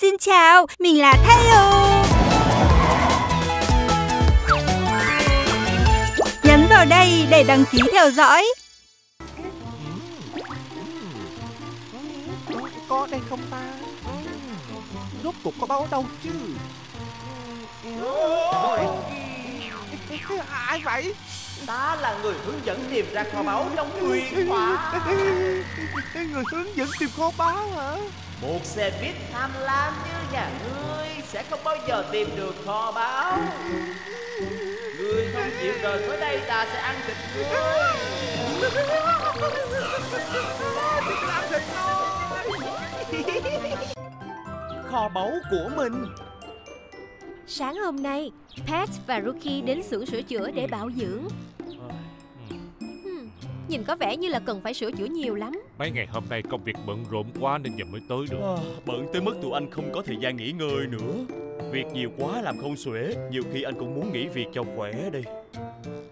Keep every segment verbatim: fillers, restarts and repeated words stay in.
Xin chào, mình là Tayo. Nhấn vào đây để đăng ký theo dõi. Có đây không ta? Rốt cuộc có báo đâu chứ? Ai vậy? Ta là người hướng dẫn tìm ra kho báu trong huyền thoại. Người hướng dẫn tìm kho báu hả? Một xe buýt tham lam như nhà ngươi sẽ không bao giờ tìm được kho báu. Ngươi không chịu rời khỏi đây, ta sẽ ăn thịt ngươi. Kho báu của mình. Sáng hôm nay, Pat và Rookie đến xưởng sửa chữa để bảo dưỡng. Hmm, nhìn có vẻ như là cần phải sửa chữa nhiều lắm. Mấy ngày hôm nay công việc bận rộn quá nên giờ mới tới được. À, bận tới mức tụi anh không có thời gian nghỉ ngơi nữa. Việc nhiều quá làm không xuể, nhiều khi anh cũng muốn nghỉ việc cho khỏe đây.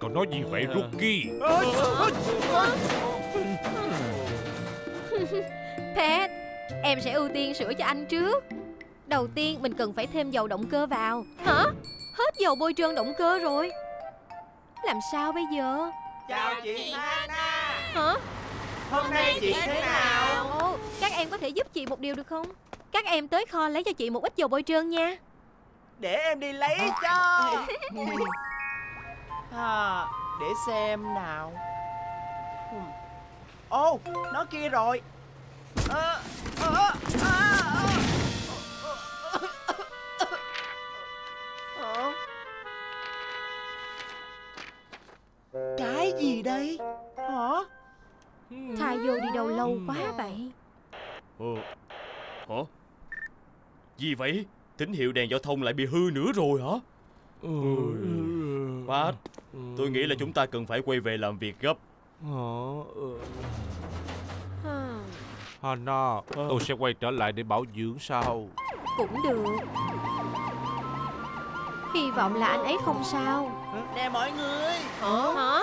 Cậu nói gì vậy Rookie? À. Pat, em sẽ ưu tiên sửa cho anh trước. Đầu tiên mình cần phải thêm dầu động cơ vào. Hả? Hết dầu bôi trơn động cơ rồi. Làm sao bây giờ? Chào chị Hana. Hả? Hôm nay chị thế nào? Ồ, các em có thể giúp chị một điều được không? Các em tới kho lấy cho chị một ít dầu bôi trơn nha. Để em đi lấy cho. À, để xem nào. Ồ, oh, nó kia rồi. À, à, à. Cái gì đây? Hả? Tayo đi đâu lâu quá vậy? Ờ. Hả? Gì vậy? Tín hiệu đèn giao thông lại bị hư nữa rồi hả? Pat, ừ. Tôi nghĩ là chúng ta cần phải quay về làm việc gấp. Hả? Hana, tôi sẽ quay trở lại để bảo dưỡng sau. Cũng được. Hy vọng là anh ấy không sao. Nè mọi người. Hả? Hả?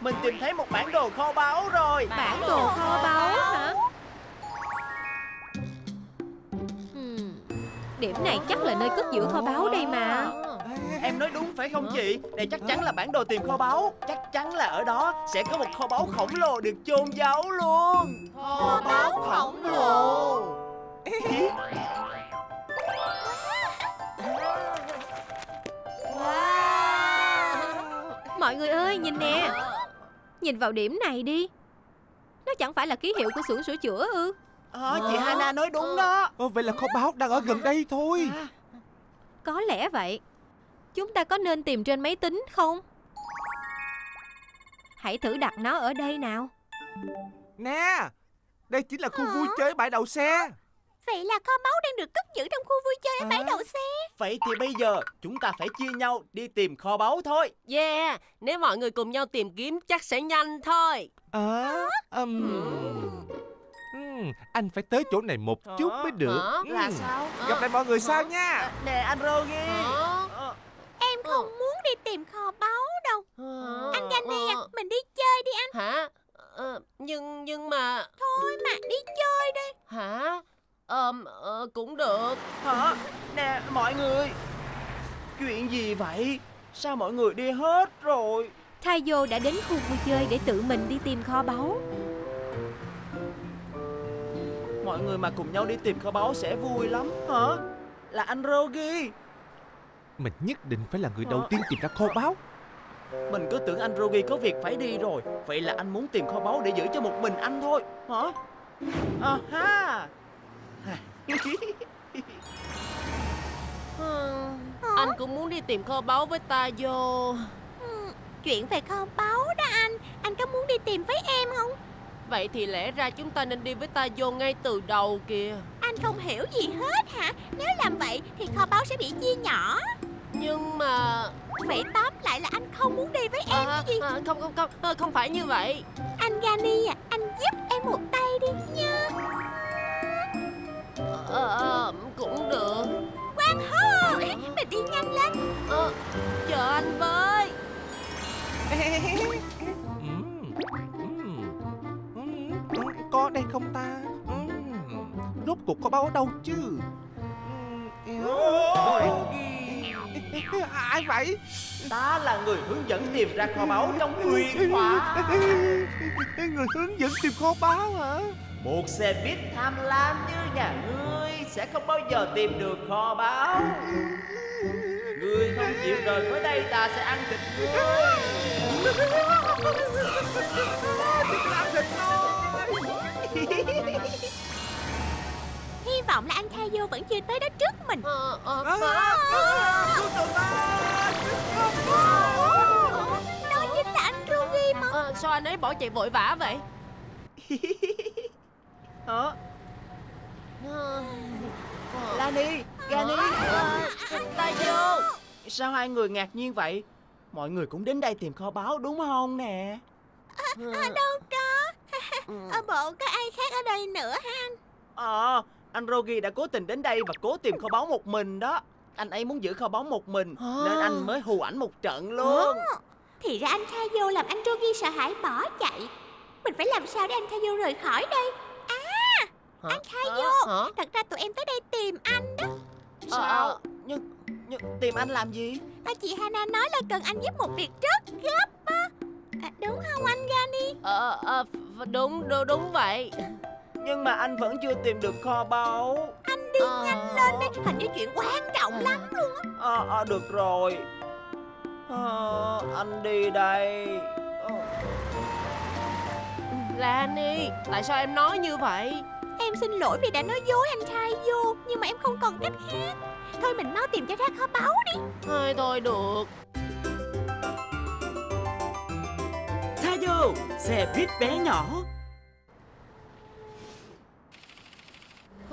Mình tìm thấy một bản đồ kho báu rồi. Bản đồ kho báu hả? Ừ. Điểm này chắc là nơi cất giữ kho báu đây mà. Em nói đúng phải không chị? Đây chắc chắn là bản đồ tìm kho báu. Chắc chắn là ở đó sẽ có một kho báu khổng lồ được chôn giấu luôn. Kho báu khổng lồ. Mọi người ơi, nhìn nè. Nhìn vào điểm này đi. Nó chẳng phải là ký hiệu của xưởng sửa chữa ư? Ờ, chị Hana nói đúng đó. Ờ, vậy là kho báu đang ở gần đây thôi. À, có lẽ vậy. Chúng ta có nên tìm trên máy tính không? Hãy thử đặt nó ở đây nào. Nè, đây chính là khu vui chơi bãi đậu xe. Vậy là kho báu đang được cất giữ trong khu vui chơi ở bãi đậu xe. Vậy thì bây giờ chúng ta phải chia nhau đi tìm kho báu thôi. Yeah, nếu mọi người cùng nhau tìm kiếm chắc sẽ nhanh thôi. À, um... uhm, anh phải tới chỗ này một chút mới được. Hả? Là uhm. sao? Gặp lại mọi người sau nha. À, nè anh Rogi. Em không muốn đi tìm kho báu đâu. Hả? Anh Gani à, mình đi chơi đi anh. Hả? Ờ, nhưng nhưng mà. Thôi mà đi chơi đi. Hả? Ờ, um, uh, cũng được. Hả? Nè, mọi người. Chuyện gì vậy? Sao mọi người đi hết rồi? Tayo đã đến khu vui chơi để tự mình đi tìm kho báu. Mọi người mà cùng nhau đi tìm kho báu sẽ vui lắm hả? Là anh Rogi. Mình nhất định phải là người đầu tiên tìm ra kho báu. Mình cứ tưởng anh Rogi có việc phải đi rồi. Vậy là anh muốn tìm kho báu để giữ cho một mình anh thôi. Hả? À ha. Ừ, anh cũng muốn đi tìm kho báu với Tayo. Ừ, chuyện về kho báu đó anh. Anh có muốn đi tìm với em không? Vậy thì lẽ ra chúng ta nên đi với Tayo ngay từ đầu kìa. Anh không hiểu gì hết hả? Nếu làm vậy thì kho báu sẽ bị chia nhỏ. Nhưng mà... Vậy tóm lại là anh không muốn đi với em à, cái gì? À, không, không, không, không phải như vậy. Anh Gani à, anh giúp em một tay đi nha. Ờ, cũng được. Quang hô, mình đi nhanh lên. Ờ, chờ anh với. Có đây không ta? Rốt cuộc có báo đâu chứ? ai vậy? Ta là người hướng dẫn tìm ra kho báu trong nguyên quả. Người hướng dẫn tìm kho báu hả? Một xe buýt tham lam như nhà ngươi sẽ không bao giờ tìm được kho báu. Ngươi không chịu rời khỏi đây, ta sẽ ăn thịt ngươi. Hy vọng là anh Tayo vẫn chưa tới đó trước mình. Ờ, ờ, à, à, à, đó chính là anh Rogi mà. À, sao anh ấy bỏ chạy vội vã vậy? Hả? Lani, Gani, Tayo, sao hai người ngạc nhiên vậy? Mọi người cũng đến đây tìm kho báu đúng không nè? Ờ, à, à, đâu có. Ở bộ có ai khác ở đây nữa hả anh? Ờ, à, anh Rogi đã cố tình đến đây và cố tìm kho báu một mình đó. Anh ấy muốn giữ kho báu một mình nên anh mới hù ảnh một trận luôn. À, thì ra anh Tayo làm anh Rogi sợ hãi bỏ chạy. Mình phải làm sao để anh Tayo rời khỏi đây? À, hả? Anh Tayo, hả? Thật ra tụi em tới đây tìm anh đó. Sao? À, nhưng, nhưng tìm anh làm gì? À, chị Hana nói là cần anh giúp một việc rất gấp á. À, đúng không anh Gani? Ờ, à, à, đúng, đúng, đúng vậy. Nhưng mà anh vẫn chưa tìm được kho báu. Anh đi à... nhanh lên đấy, hình như chuyện quan trọng lắm luôn á. Ờ, à, à, được rồi. À, anh đi đây. À... Lani, tại sao em nói như vậy? Em xin lỗi vì đã nói dối anh Tayo, nhưng mà em không còn cách khác. Thôi mình mau tìm cho ra kho báu đi. Thôi thôi được. Tayo, xe buýt bé nhỏ.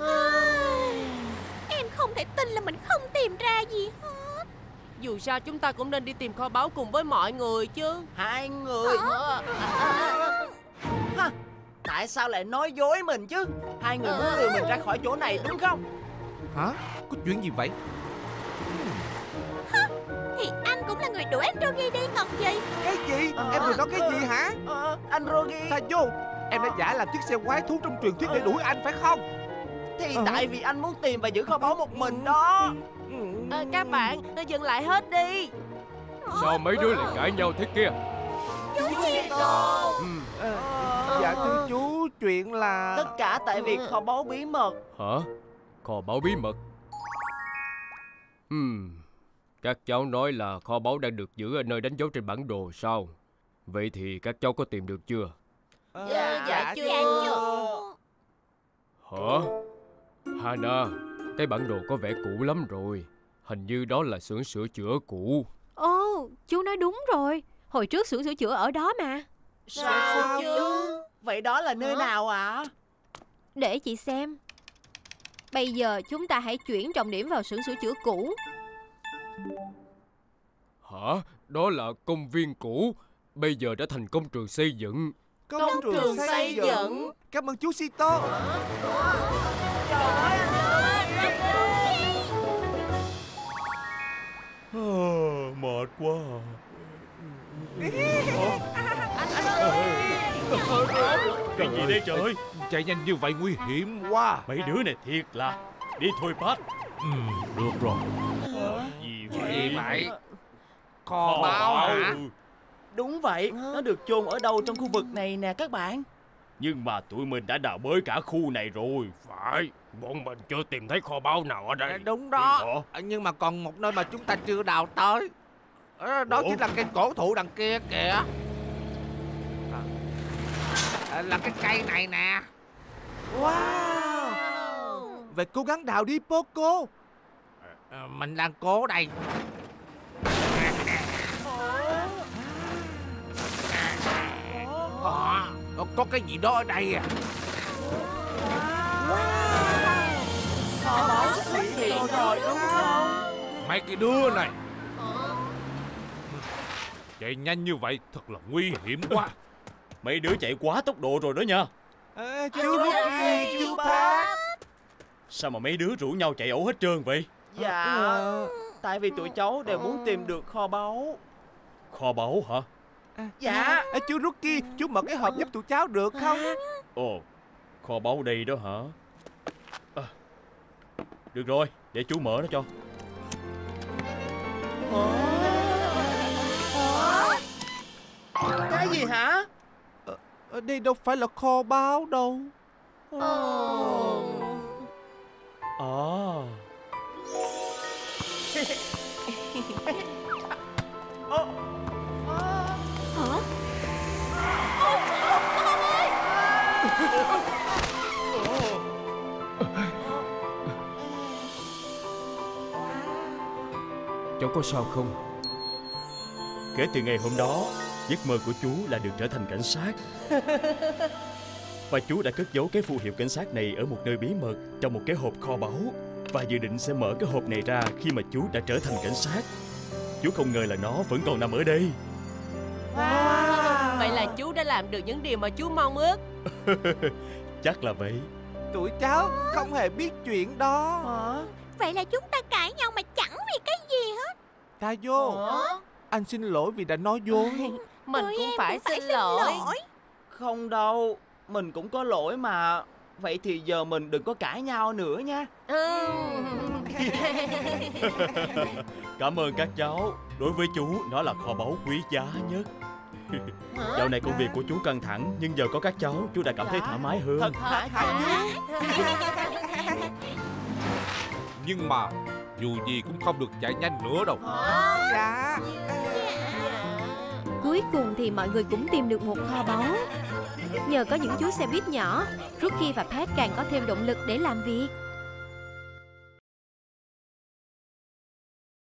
À, em không thể tin là mình không tìm ra gì hết. Dù sao chúng ta cũng nên đi tìm kho báu cùng với mọi người chứ. Hai người nữa. Ha, tại sao lại nói dối mình chứ? Hai người muốn đưa mình ra khỏi chỗ này đúng không? Hả? Có chuyện gì vậy? Ha, thì anh cũng là người đuổi anh Rogi đi còn gì. Cái gì? À, em vừa nói cái gì hả? À, anh Rogi, Tayo, em đã giả làm chiếc xe quái thú trong truyền thuyết để đuổi anh phải không? Thì à, tại vì anh muốn tìm và giữ kho báu một mình đó. À, các bạn, dừng lại hết đi. Sao mấy đứa lại cãi nhau thế kia? Chú Sito. Ừ. À, dạ thưa chú, chuyện là... Tất cả tại vì kho báu bí mật. Hả? Kho báu bí mật? Ừm, các cháu nói là kho báu đang được giữ ở nơi đánh dấu trên bản đồ sao? Vậy thì các cháu có tìm được chưa? À, dạ, dạ chưa. Dạ chưa. Hả? Hana, cái bản đồ có vẻ cũ lắm rồi. Hình như đó là xưởng sửa chữa cũ. Ồ, chú nói đúng rồi. Hồi trước xưởng sửa chữa ở đó mà. Sao, Sao chứ? Vậy đó là nơi hả? Nào ạ? À? Để chị xem. Bây giờ chúng ta hãy chuyển trọng điểm vào xưởng sửa chữa cũ. Hả? Đó là công viên cũ. Bây giờ đã thành công trường xây dựng. Công, công trường, trường xây, xây dựng. dựng Cảm ơn chú Sito. Trời ơi anh ơi, anh ơi. À, mệt quá à. Cái gì đây trời? Chạy nhanh như vậy nguy hiểm quá. Mấy đứa này thiệt là. Đi thôi Pat. Ừ, được rồi. Gì vậy? Kho báu hả? Đúng vậy, nó được chôn ở đâu trong khu vực này nè các bạn. Nhưng mà tụi mình đã đào bới cả khu này rồi. Phải, bọn mình chưa tìm thấy kho báu nào ở đây. Đúng đó, nhưng mà còn một nơi mà chúng ta chưa đào tới. Đó chính là cây cổ thụ đằng kia kìa. À, là cái cây này nè. Wow. Vậy cố gắng đào đi Poco. À, mình đang cố đây. À, có cái gì đó ở đây à. Wow. Kho báu xuất hiện rồi đúng không? Mấy cái đứa này chạy nhanh như vậy thật là nguy hiểm quá. Mấy đứa chạy quá tốc độ rồi đó nha. À, chú Rookie, chú Pat. Sao mà mấy đứa rủ nhau chạy ẩu hết trơn vậy? Dạ, à, tại vì tụi cháu đều muốn tìm được kho báu. Kho báu hả? À, dạ. À, chú Rookie, chú mở cái hộp giúp tụi cháu được không? Ồ, kho báu đây đó hả? À, được rồi, để chú mở nó cho. À. Cái gì hả? Ở đây đâu phải là kho báu đâu. Oh. Oh. Oh. Hả? Cháu có sao không? Kể từ ngày hôm đó, giấc mơ của chú là được trở thành cảnh sát. Và chú đã cất giấu cái phù hiệu cảnh sát này ở một nơi bí mật trong một cái hộp kho báu. Và dự định sẽ mở cái hộp này ra khi mà chú đã trở thành cảnh sát. Chú không ngờ là nó vẫn còn nằm ở đây. Wow. Vậy là chú đã làm được những điều mà chú mong ước. Chắc là vậy. Tụi cháu không hề biết chuyện đó. Hả? Vậy là chúng ta cãi nhau mà chẳng vì cái gì hết. Tayo, anh xin lỗi vì đã nói dối. Mình Tôi cũng phải, cũng phải xin, xin lỗi. lỗi Không đâu, mình cũng có lỗi mà. Vậy thì giờ mình đừng có cãi nhau nữa nha. Ừ. Cảm ơn các cháu. Đối với chú, nó là kho báu quý giá nhất. Dạo này công việc của chú căng thẳng, nhưng giờ có các cháu, chú đã cảm thấy thoải mái hơn. Thật hả? Nhưng mà dù gì cũng không được chạy nhanh nữa đâu. Dạ. Cuối cùng thì mọi người cũng tìm được một kho báu. Nhờ có những chú xe buýt nhỏ, Rookie và Pat càng có thêm động lực để làm việc.